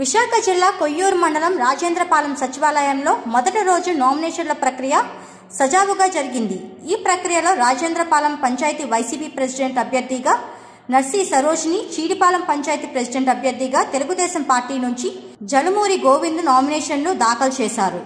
విశాఖ జిల్లా కొయ్యూరు మండలం రాజేంద్రపాలం సచివాలయంలో మొదటి రోజు నామినేషన్ల ప్రక్రియ సజావుగా జరిగింది। ఈ ప్రక్రియలో రాజేంద్రపాలెం పంచాయతీ వైసీపీ ప్రెసిడెంట్ అభ్యర్థిగా నర్సి సరోజిని, చీడిపాలెం పంచాయతీ ప్రెసిడెంట్ అభ్యర్థిగా తెలుగుదేశం పార్టీ నుంచి జలుమూరి గోవింద్ నామినేషన్లు దాఖలు చేశారు।